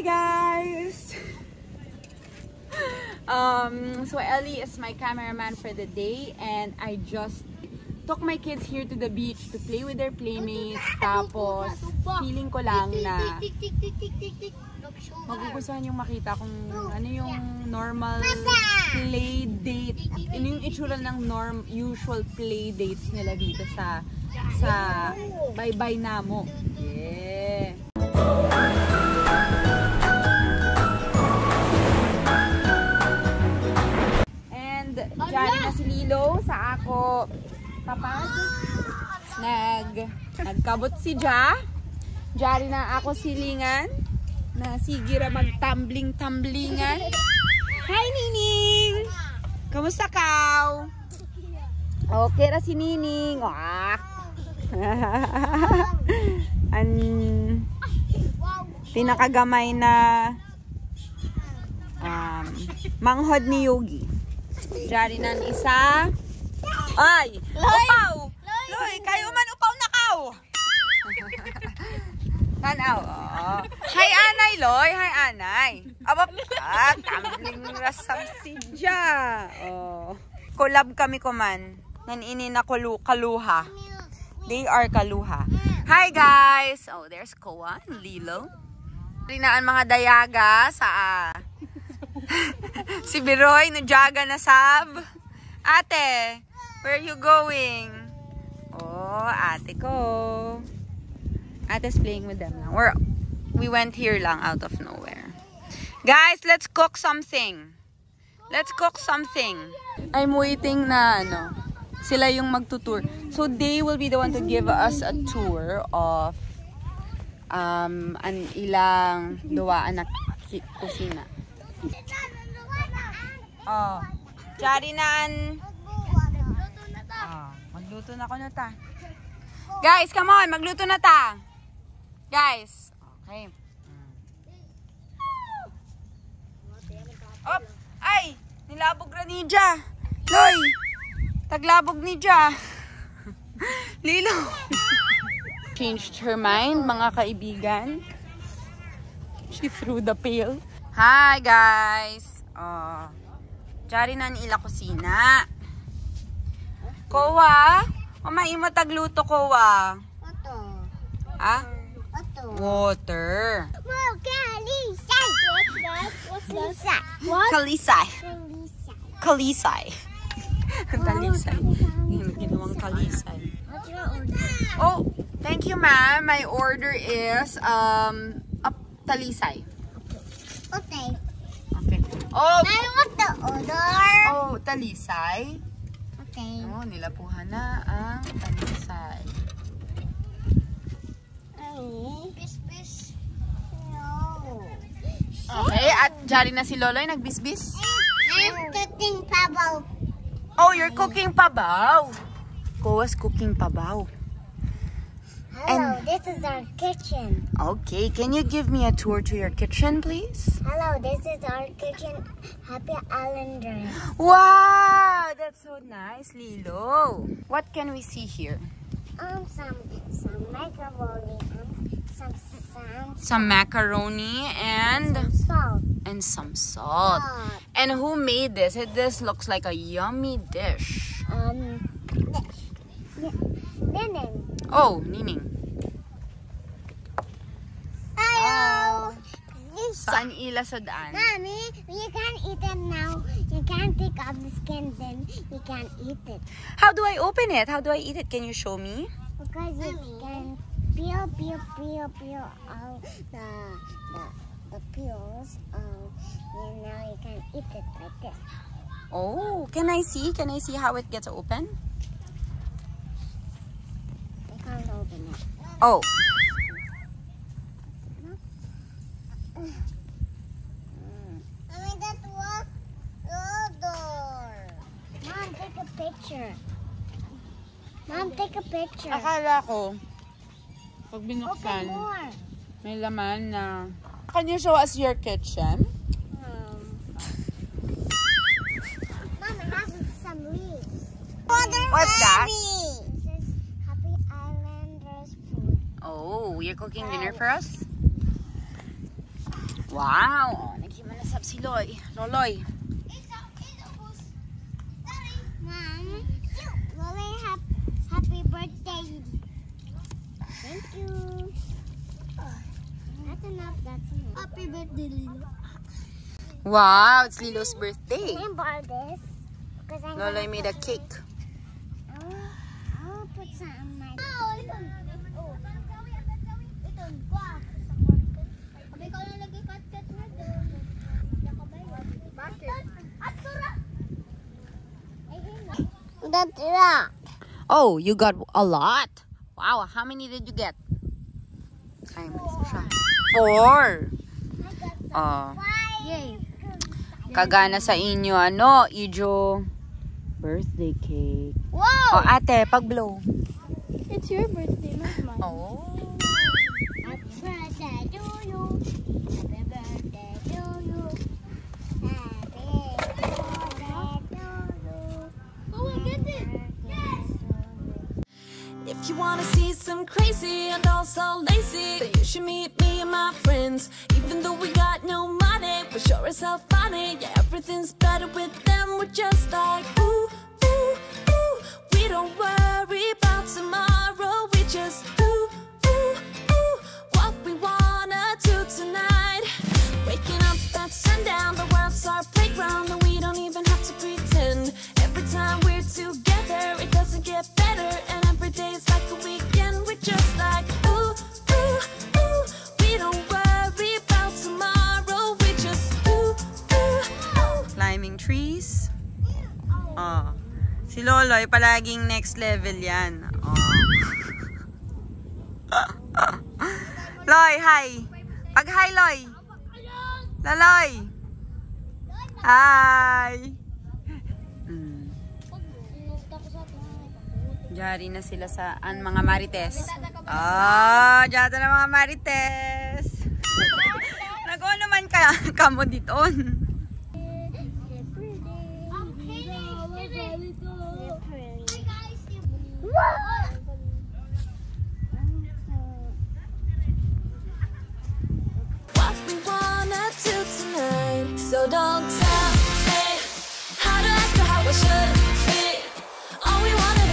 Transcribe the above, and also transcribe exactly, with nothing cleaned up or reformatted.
Hi guys! um, so Ellie is my cameraman for the day, and I just took my kids here to the beach to play with their playmates. Tapos, feeling ko lang na magugustuhan yung makita kung ano yung normal play date, ano yung itsura ng norm, usual play dates nila dito sa sa Baybay Namo. Yeah! And dyan na si Lilo sa ako. Tapos nag nagkabot si Ja. Dyan na ako silingan na sigira magtumbling-tumblingan. Hi Nining! Kamusta ka? Okay ra si Nining. An pinakagamay na um, manghod ni Yogi. Diyan na ang isa. Ay! Loy! Upaw! Loy! Loy! Kayo man upaw na kaw! Tanaw. Oh. Hi Anay, Loy! Hi Anay! Abap! Ah, tumbling rasam si Ja! Oh. Collab kami kuman. Nanini na kalu kaluha. They are kaluha. Hi guys! Oh, there's Koa and Lilo. Rinaan mga dayaga sa uh, si Biroy nudyaga na sab. Ate, where are you going? Oh, ate ko. Ate's playing with them now. We're, we went here lang out of nowhere. Guys, let's cook something. Let's cook something. I'm waiting na ano. Sila yung magtutour. So they will be the one to give us a tour of um an ilang duwaan na kusina. Oh, charinaan. Oh, magluto na ako na ta. Guys, come on, magluto na ta. Guys, okay. Op, ay, nilabog ra ni Ja. Loy. Taglabog ni Ja. Lilo. Changed her mind, mga kaibigan. She threw the pail. Hi, guys. Oh. Diyan rin ang ila kusina. Kowa. Umain mo tagluto, Kowa. Water. Ah? Water. Water. Kalisay. What's that? What's that? What? Kalisay. Kalisay. Talisay. Ginawang talisay. Oh, thank you ma'am. My order is um up talisay. Okay. Okay. Oh, what's the order? Oh, talisay. Okay. Oh, nilapuhan na ang talisay. Ay, bisbis. No. Okay, at jari na si Loloy nagbisbis. I'm cooking pabaw. Oh, you're cooking pabaw. Koa's cooking pabaw. Hello, and this is our kitchen. Okay, can you give me a tour to your kitchen, please? Hello, this is our kitchen, Happy Islanders. Wow, that's so nice, Lilo. What can we see here? Um, some some macaroni, um, some sand, some macaroni, and some salt. And some salt. Uh, and who made this? This looks like a yummy dish. Um. Nining. Oh, Nining. Hello. Saan ila sa daan? Mommy, you can eat it now. You can take off the skin, then you can eat it. How do I open it? How do I eat it? Can you show me? Because you can peel, peel, peel, peel all the the, the peels. Um, and now you can eat it like this. Oh, can I see? Can I see how it gets open? Oh. Mommy, that was the door. Mom, take a picture. Mom, take a picture. Akala ko, pag binuksan, may laman na. Can you show us your kitchen? Mom, it has some leaves. What's that? Oh, you're cooking dinner for us? Wow, naghimanasap si Loy. Loloy. Mom, Loloy, happy birthday. Thank you. That's enough, that's enough. Happy birthday, Lilo. Wow, it's Lilo's birthday. Can I borrow this? Loloy made a cake. I'll put some on my cake. That's that. Oh, you got a lot? Wow, how many did you get? Four. Four. Oh. Yay. Kagana sa inyo, ano, Ijo? Birthday cake. Wow. Oh, ate, pag-blow. It's your birthday, not mine. Oh. Happy birthday to you. Happy birthday to you. If you wanna see some crazy and also lazy, then you should meet me and my friends. Even though we got no money, we're sure as hell funny. Yeah, everything's better with them. We're just like ooh, ooh, ooh. We don't worry about tomorrow. We just ooh, ooh, ooh. What we wanna do tonight. Waking up at sundown, the world's our playground, and we don't even have to pretend. Every time we're together, it doesn't get better. And every day's like a weekend. We're just like ooh, ooh, ooh. We don't worry about tomorrow. We just ooh, ooh, ooh. Climbing trees. Oh. Si Loloy palaging next level yan. Oh. Loy, hi. Pag hi, Loy. Loloy. Hi. Diari na sila sa an, mga marites. Ah, oh, diyata na mga marites. Nag-ono man ka, kamo diton. What we wanna do tonight, so don't tell me how to act or how I should be. All we wanna do.